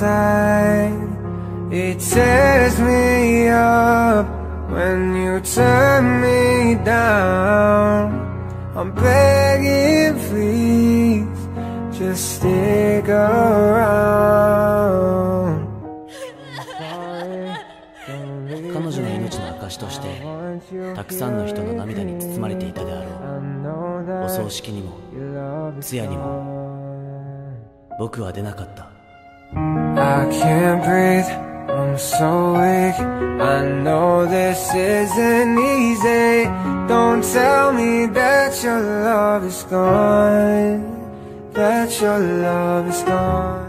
inside. It tears me up when you turn me down. I'm begging, please, just stick around. 彼女の命の証としてたくさんの人の涙に包まれていたであろう。お葬式にも通夜にも僕は出なかった。 I can't breathe, I'm so weak. I know this isn't easy. Don't tell me that your love is gone, that your love is gone.